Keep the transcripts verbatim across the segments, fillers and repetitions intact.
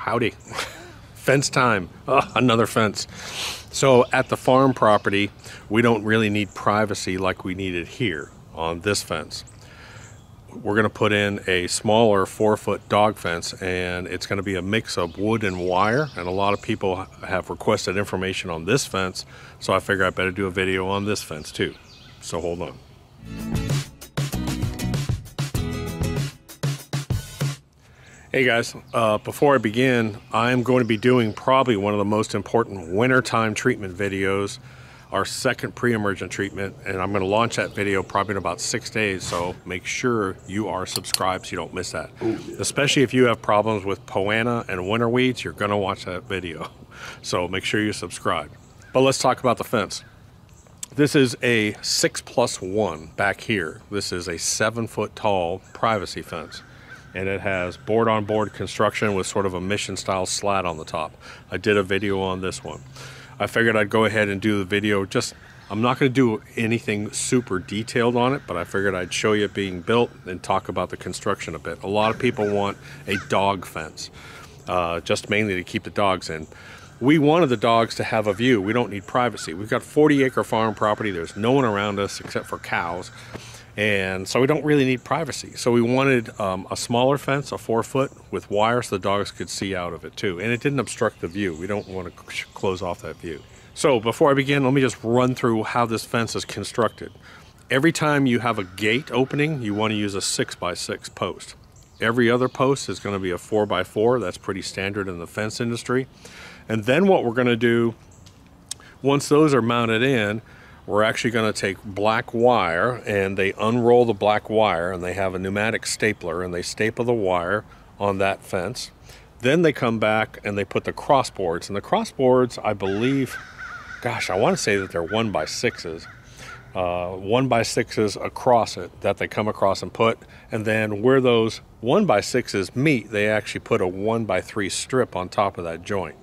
howdy. Fence time. Oh, another fence. So at the farm property, we don't really need privacy like we needed here on this fence. We're going to put in a smaller four foot dog fence, and it's going to be a mix of wood and wire. And a lot of people have requested information on this fence, so I figure I better do a video on this fence too. So hold on. Hey guys, uh, before I begin, I'm going to be doing probably one of the most important wintertime treatment videos, our second pre-emergent treatment, and I'm going to launch that video probably in about six days, so make sure you are subscribed so you don't miss that. Ooh. Especially if you have problems with poa annua and winter weeds, you're going to watch that video. So make sure you subscribe. But let's talk about the fence. This is a six plus one back here. This is a seven foot tall privacy fence. And it has board-on-board construction with sort of a mission-style slat on the top. I did a video on this one. I figured I'd go ahead and do the video. Just, I'm not going to do anything super detailed on it, but I figured I'd show you it being built and talk about the construction a bit. A lot of people want a dog fence, uh, just mainly to keep the dogs in. We wanted the dogs to have a view. We don't need privacy. We've got forty acre farm property. There's no one around us except for cows. And so we don't really need privacy. So we wanted um, a smaller fence, a four foot with wire so the dogs could see out of it too. And it didn't obstruct the view. We don't want to close off that view. So before I begin, let me just run through how this fence is constructed. Every time you have a gate opening, you want to use a six by six post. Every other post is going to be a four by four. That's pretty standard in the fence industry. And then what we're going to do, once those are mounted in, we're actually going to take black wire, and they unroll the black wire, and they have a pneumatic stapler, and they staple the wire on that fence. Then they come back and they put the crossboards, and the crossboards, I believe, gosh, I want to say that they're one by sixes, uh, one by sixes across it that they come across and put, and then where those one by sixes meet, they actually put a one by three strip on top of that joint,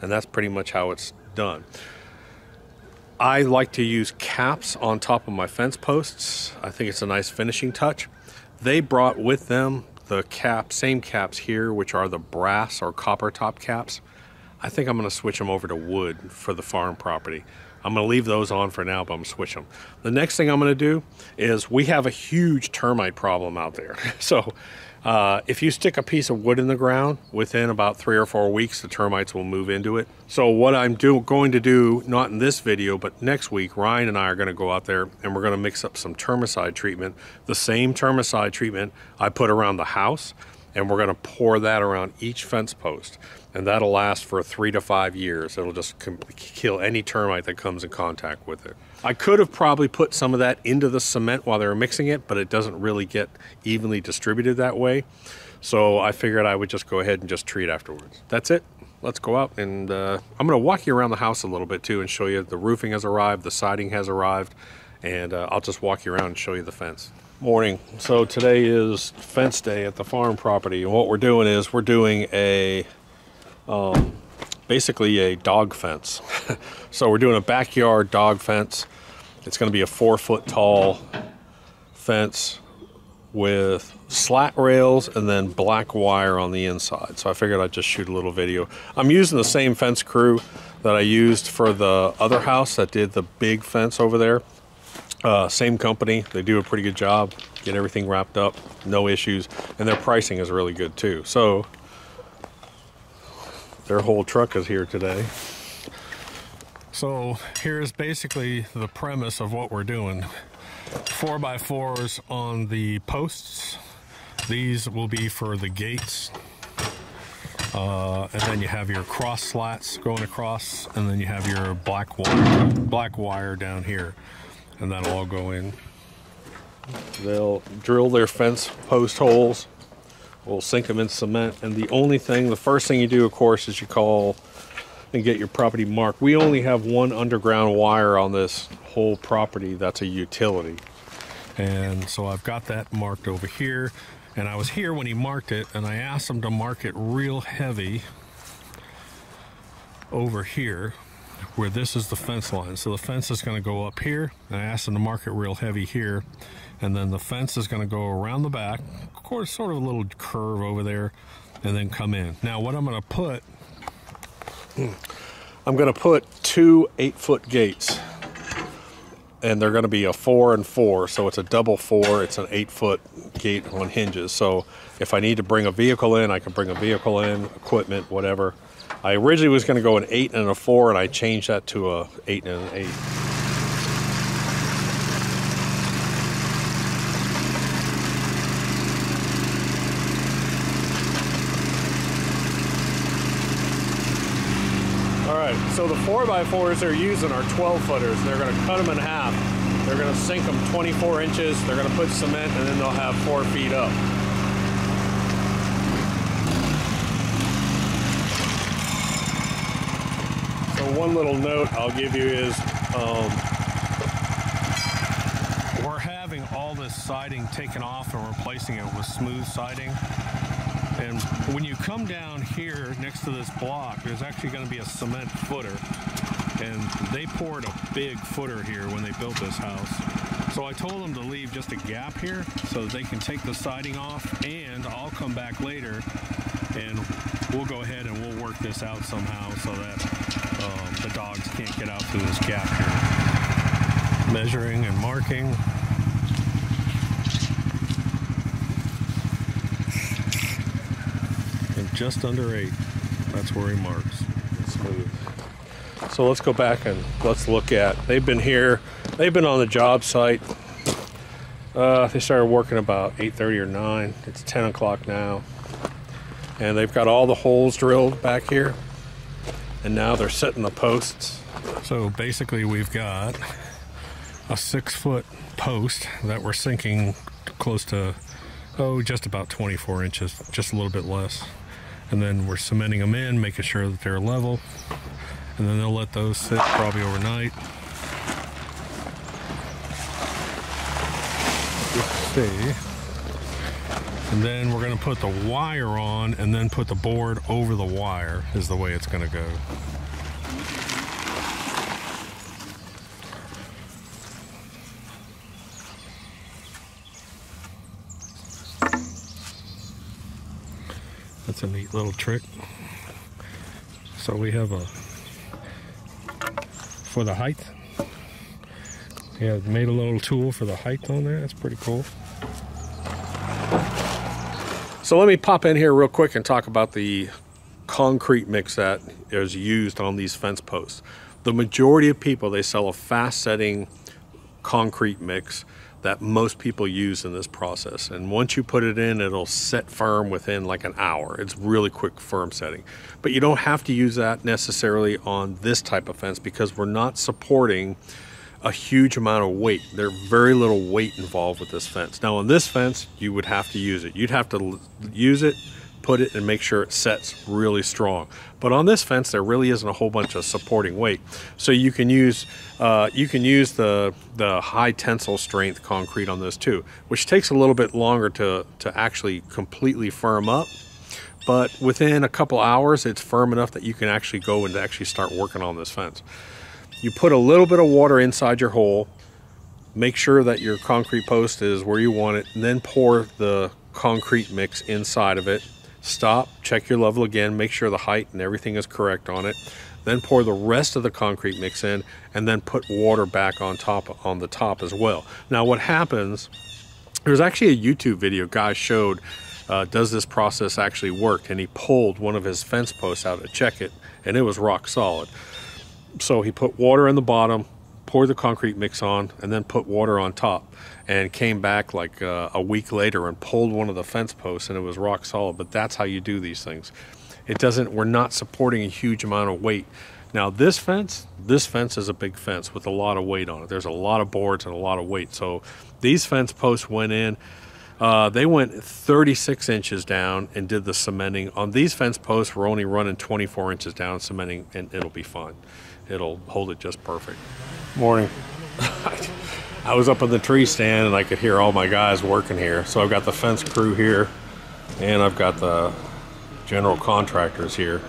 and that's pretty much how it's done. I like to use caps on top of my fence posts. I think it's a nice finishing touch. They brought with them the cap, same caps here, which are the brass or copper top caps. I think I'm going to switch them over to wood for the farm property. I'm going to leave those on for now, but I'm going to switch them. The next thing I'm going to do is we have a huge termite problem out there. So uh, if you stick a piece of wood in the ground, within about three or four weeks, the termites will move into it. So what I'm do going to do, not in this video, but next week, Ryan and I are going to go out there and we're going to mix up some termicide treatment, the same termicide treatment I put around the house, and we're going to pour that around each fence post. And that'll last for three to five years. It'll just kill any termite that comes in contact with it. I could have probably put some of that into the cement while they were mixing it, but it doesn't really get evenly distributed that way. So I figured I would just go ahead and just treat afterwards. That's it. Let's go out and uh, I'm gonna walk you around the house a little bit too and show you the roofing has arrived, the siding has arrived, and uh, I'll just walk you around and show you the fence. Morning. So today is fence day at the farm property. And what we're doing is we're doing a Um, basically a dog fence. So we're doing a backyard dog fence. It's going to be a four foot tall fence with slat rails and then black wire on the inside. So I figured I'd just shoot a little video. I'm using the same fence crew that I used for the other house that did the big fence over there. Uh, same company. They do a pretty good job. Get everything wrapped up. No issues. And their pricing is really good too. So their whole truck is here today. So here's basically the premise of what we're doing. Four by fours on the posts. These will be for the gates. Uh, and then you have your cross slats going across, and then you have your black wire, black wire down here. And that'll all go in. They'll drill their fence post holes. We'll sink them in cement, and the only thing, the first thing you do, of course, is you call and get your property marked. We only have one underground wire on this whole property that's a utility. And so I've got that marked over here, and I was here when he marked it, and I asked him to mark it real heavy over here where this is the fence line. So the fence is going to go up here, and I asked him to mark it real heavy here. And then the fence is going to go around the back, of course, sort of a little curve over there, and then come in. Now what I'm gonna put, I'm gonna put two eight foot gates, and they're gonna be a four and four. So it's a double four, it's an eight foot gate on hinges. So if I need to bring a vehicle in, I can bring a vehicle in, equipment, whatever. I originally was gonna go an eight and a four, and I changed that to a eight and an eight. So the four by fours they're using are twelve footers. They're going to cut them in half. They're going to sink them twenty-four inches. They're going to put cement, and then they'll have four feet up. So one little note I'll give you is um, we're having all this siding taken off and replacing it with smooth siding. And when you come down here next to this block, there's actually going to be a cement footer. And they poured a big footer here when they built this house. So I told them to leave just a gap here so that they can take the siding off, and I'll come back later and we'll go ahead and we'll work this out somehow so that um, the dogs can't get out through this gap here. Measuring and marking. Just under eight, that's where he marks. Smooth. So let's go back and let's look at, they've been here, they've been on the job site. Uh, they started working about eight thirty or nine, it's ten o'clock now. And they've got all the holes drilled back here. And now they're setting the posts. So basically we've got a six foot post that we're sinking close to, oh, just about twenty-four inches, just a little bit less. And then we're cementing them in, making sure that they're level. And then they'll let those sit probably overnight. Let's see. And then we're gonna put the wire on and then put the board over the wire is the way it's gonna go. That's a neat little trick. So we have a, for the height, yeah, made a little tool for the height on there. That's pretty cool. So let me pop in here real quick and talk about the concrete mix that is used on these fence posts. The majority of people, they sell a fast setting concrete mix that most people use in this process. And once you put it in, it'll set firm within like an hour. It's really quick firm setting. But you don't have to use that necessarily on this type of fence because we're not supporting a huge amount of weight. There's very little weight involved with this fence. Now on this fence, you would have to use it. You'd have to use it, put it, and make sure it sets really strong. But on this fence, there really isn't a whole bunch of supporting weight. So you can use uh, you can use the, the high tensile strength concrete on this too, which takes a little bit longer to, to actually completely firm up. But within a couple hours, it's firm enough that you can actually go and actually start working on this fence. You put a little bit of water inside your hole, make sure that your concrete post is where you want it, and then pour the concrete mix inside of it. Stop, check your level again, make sure the height and everything is correct on it. Then pour the rest of the concrete mix in, and then put water back on top on the top as well. Now what happens, there's actually a YouTube video, guy showed, uh, does this process actually work? And he pulled one of his fence posts out to check it, and it was rock solid. So he put water in the bottom, pour the concrete mix on, and then put water on top, and came back like uh, a week later and pulled one of the fence posts, and it was rock solid. But that's how you do these things. It doesn't, we're not supporting a huge amount of weight. Now this fence, this fence is a big fence with a lot of weight on it. There's a lot of boards and a lot of weight. So these fence posts went in, uh, they went thirty-six inches down and did the cementing. On these fence posts, we're only running twenty-four inches down cementing, and it'll be fine. It'll hold it just perfect. Morning. I was up in the tree stand and I could hear all my guys working here. So I've got the fence crew here, and I've got the general contractors here.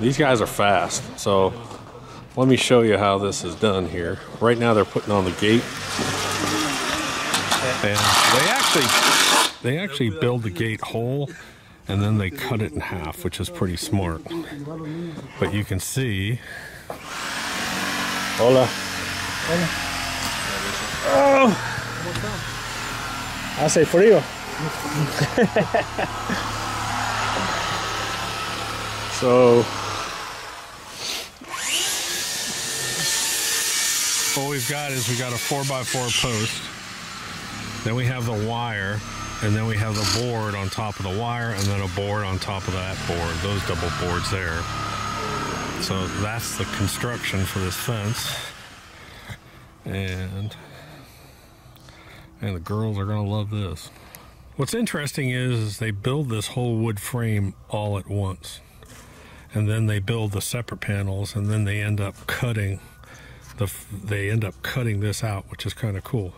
These guys are fast. So let me show you how this is done here. Right now they're putting on the gate. And they actually, they actually build the gate whole. and then they cut it in half, which is pretty smart. But you can see... Hola. Oh! Hace frío. So... what we've got is we got a four by four post, then we have the wire, and then we have the board on top of the wire, and then a board on top of that board, those double boards there. So that's the construction for this fence. And, and the girls are gonna love this. What's interesting is, is they build this whole wood frame all at once. And then they build the separate panels, and then they end up cutting The, they end up cutting this out, which is kind of cool.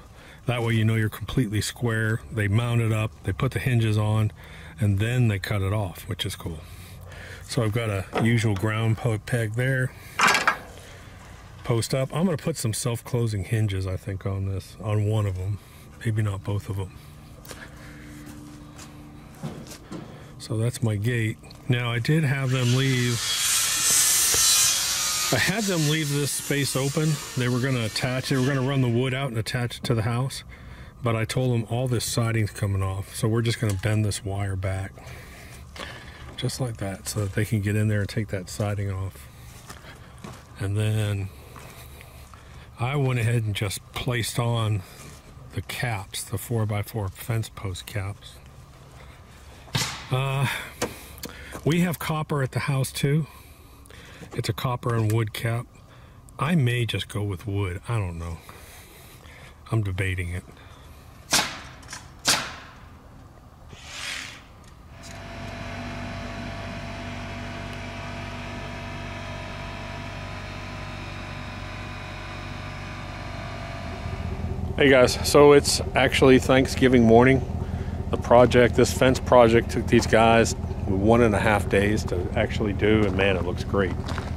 That way you know you're completely square. They mount it up, they put the hinges on, and then they cut it off, which is cool. So I've got a usual ground peg there, post up. I'm going to put some self-closing hinges, I think, on this, on one of them, maybe not both of them. So that's my gate. Now I did have them leave I had them leave this space open. They were gonna attach, they were gonna run the wood out and attach it to the house, but I told them all this siding's coming off, so we're just gonna bend this wire back, just like that, so that they can get in there and take that siding off. And then I went ahead and just placed on the caps, the four by four fence post caps. Uh, we have copper at the house too. It's a copper and wood cap. I may just go with wood. I don't know. I'm debating it. Hey guys, so it's actually Thanksgiving morning. The project, this fence project, took these guys one and a half days to actually do, and man, it looks great.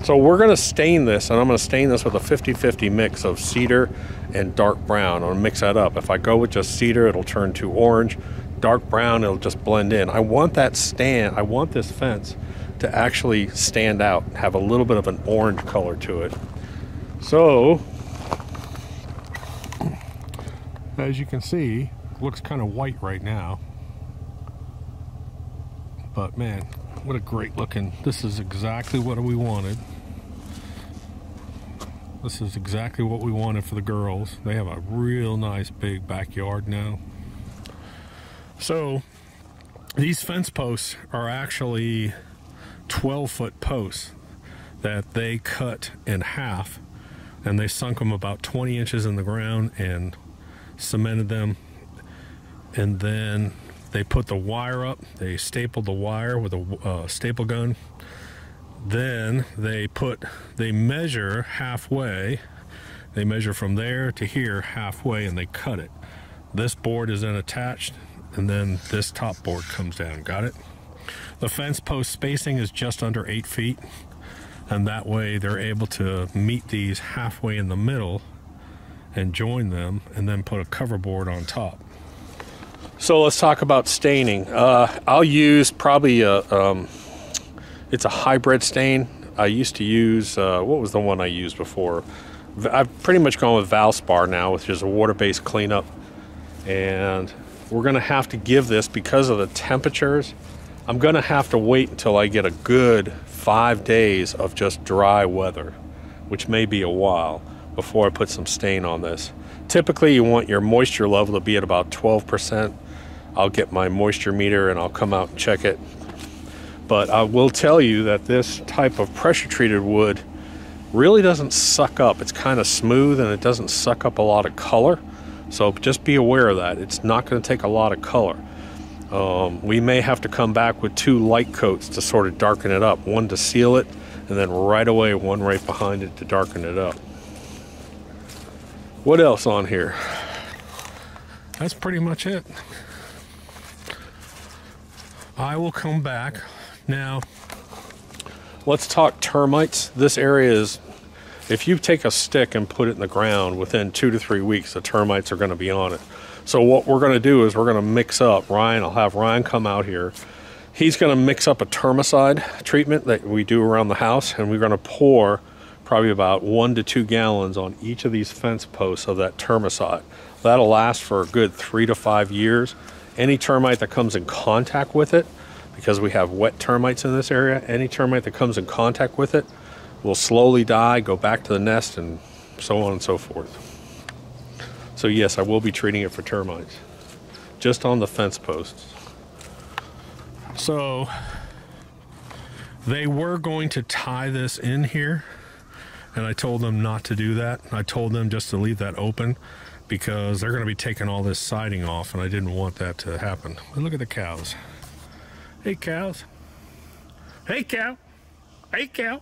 So we're going to stain this, and I'm going to stain this with a fifty fifty mix of cedar and dark brown. I'll mix that up. If I go with just cedar, it'll turn to orange. Dark brown, it'll just blend in. I want that stand, I want this fence to actually stand out, have a little bit of an orange color to it. So as you can see, it looks kind of white right now. But man, what a great looking, this is exactly what we wanted. This is exactly what we wanted for the girls. They have a real nice big backyard now. So these fence posts are actually twelve foot posts that they cut in half, and they sunk them about twenty inches in the ground and cemented them, and then they put the wire up, they stapled the wire with a uh, staple gun. Then they put, they measure halfway. They measure from there to here halfway, and they cut it. This board is then attached, and then this top board comes down, got it? The fence post spacing is just under eight feet. And that way they're able to meet these halfway in the middle and join them, and then put a cover board on top. So let's talk about staining. Uh, I'll use probably a, um, it's a hybrid stain. I used to use, uh, what was the one I used before? I've pretty much gone with Valspar now, which is a water-based cleanup. And we're gonna have to give this, because of the temperatures, I'm gonna have to wait until I get a good five days of just dry weather, which may be a while, before I put some stain on this. Typically, you want your moisture level to be at about twelve percent. I'll get my moisture meter and I'll come out and check it. But I will tell you that this type of pressure treated wood really doesn't suck up. It's kind of smooth, and it doesn't suck up a lot of color. So just be aware of that. It's not going to take a lot of color. Um, we may have to come back with two light coats to sort of darken it up. One to seal it, and then right away one right behind it to darken it up. What else on here? That's pretty much it. I will come back. Now, let's talk termites. This area is, if you take a stick and put it in the ground, within two to three weeks, the termites are gonna be on it. So what we're gonna do is we're gonna mix up. Ryan, I'll have Ryan come out here. He's going to mix up a termicide treatment that we do around the house, and we're going to pour probably about one to two gallons on each of these fence posts of that termicide. That'll last for a good three to five years. Any termite that comes in contact with it, because we have wet termites in this area, any termite that comes in contact with it will slowly die, go back to the nest, and so on and so forth. So yes, I will be treating it for termites, just on the fence posts. So they were going to tie this in here, and I told them not to do that. I told them just to leave that open because they're going to be taking all this siding off, and I didn't want that to happen. But look at the cows. Hey, cows. Hey, cow. Hey, cow.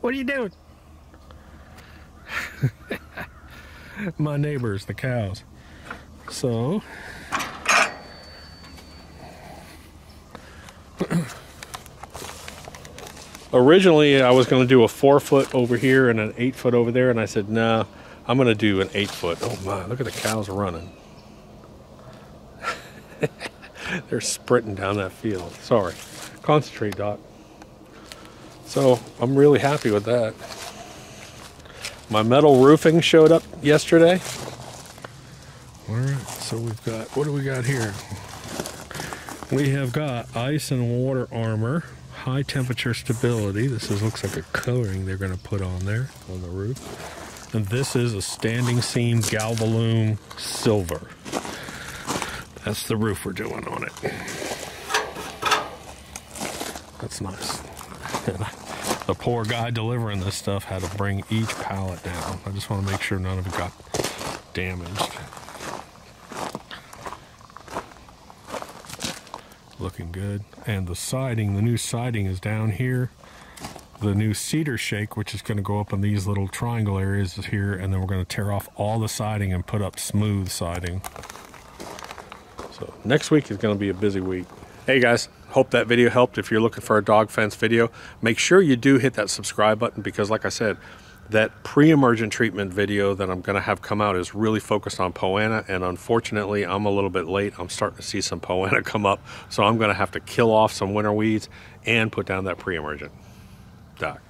What are you doing? My neighbors, the cows. So originally I was going to do a four foot over here and an eight foot over there, and I said no, nah, I'm going to do an eight foot. Oh my, look at the cows running. They're sprinting down that field. Sorry, concentrate, Doc. So I'm really happy with that. My metal roofing showed up yesterday. All right, so we've got, what do we got here? We have got ice and water armor, high temperature stability. This is, looks like a coloring they're gonna put on there, on the roof. And this is a standing seam galvalume silver. That's the roof we're doing on it. That's nice. The poor guy delivering this stuff had to bring each pallet down. I just want to make sure none of it got damaged. Looking good. And the siding, the new siding is down here. The new cedar shake, which is going to go up in these little triangle areas, is here. And then we're going to tear off all the siding and put up smooth siding. So next week is going to be a busy week. Hey guys, hope that video helped. If you're looking for a dog fence video, make sure you do hit that subscribe button, because like I said, that pre-emergent treatment video that I'm gonna have come out is really focused on Poa annua, and unfortunately I'm a little bit late. I'm starting to see some Poa annua come up, so I'm gonna have to kill off some winter weeds and put down that pre-emergent. Doc.